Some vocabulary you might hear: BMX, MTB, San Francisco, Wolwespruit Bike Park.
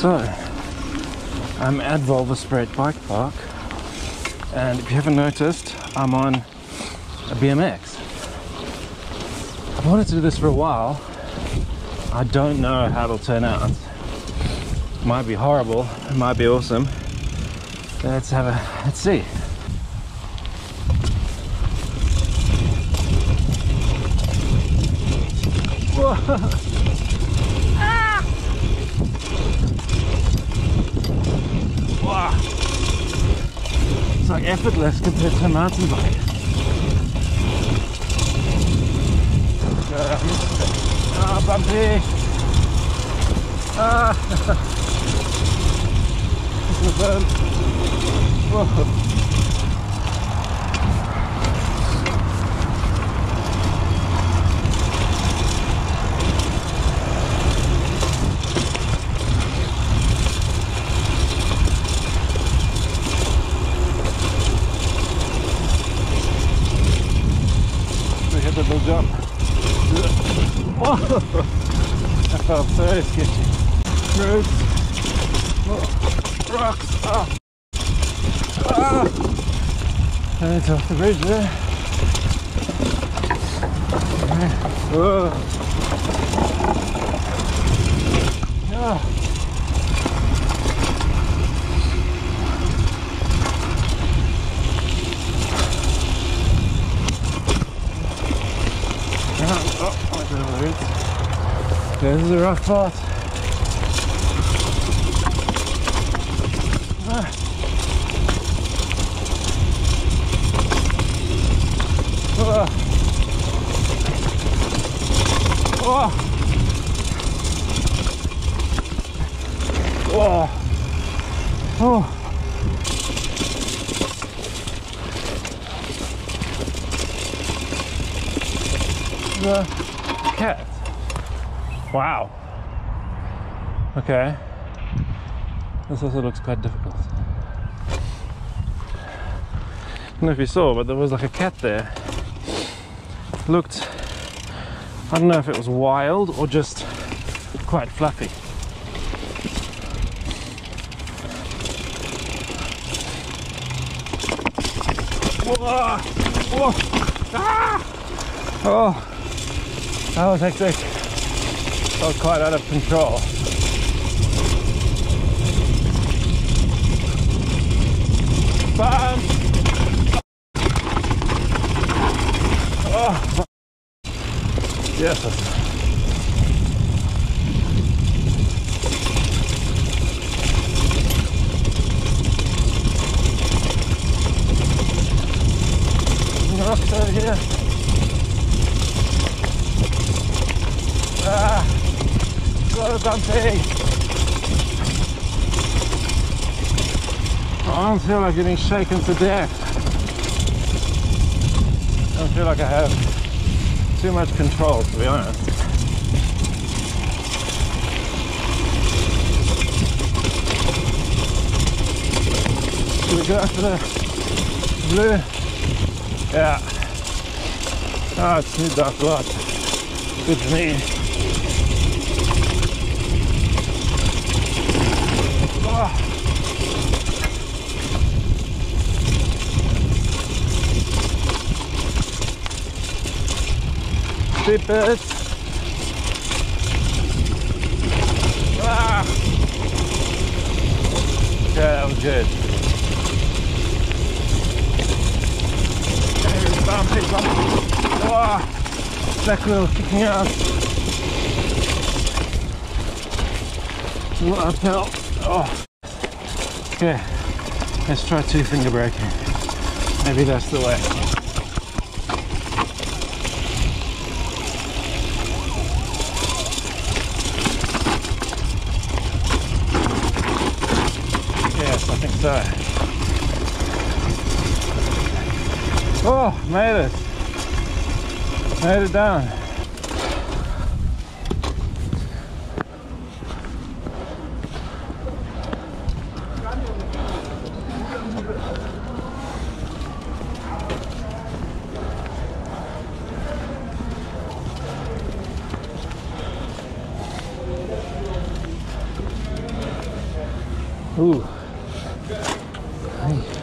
So, I'm at Wolwespruit Bike Park, and if you haven't noticed, I'm on a BMX. I've wanted to do this for a while. I don't know how it'll turn out. It might be horrible, it might be awesome. Let's see. Whoa. Like effortless compared to a mountain bike. Ah, bumpy! Ah! This is a bump. Little jump. Oh, that felt so sketchy. Roots. Oh, rocks. Oh. Ah. And it's off the bridge there. Whoa. This is a rough part. Oh. The cat. Wow. Okay. This also looks quite difficult. I don't know if you saw, but there was like a cat there. Looked, I don't know if it was wild or just quite fluffy. Whoa! Whoa! Ah! Oh! That was hectic. Felt quite out of control. Bam! Oh! Yes. Rocks over here. Ah, so bumpy! My arms feel like getting shaken to death. I don't feel like I have too much control, to be honest. Should we go for the blue? Yeah. Ah, it's too dark blood. Good for me. Deep it. Ah. Okay, that was good. Hey, bumpy, bumpy. Oh, back wheel kicking out. It's a little uphill. Oh. Okay, let's try two finger braking. Maybe that's the way. Yes, I think so. Oh, made it. Made it down. Ooh. Hi.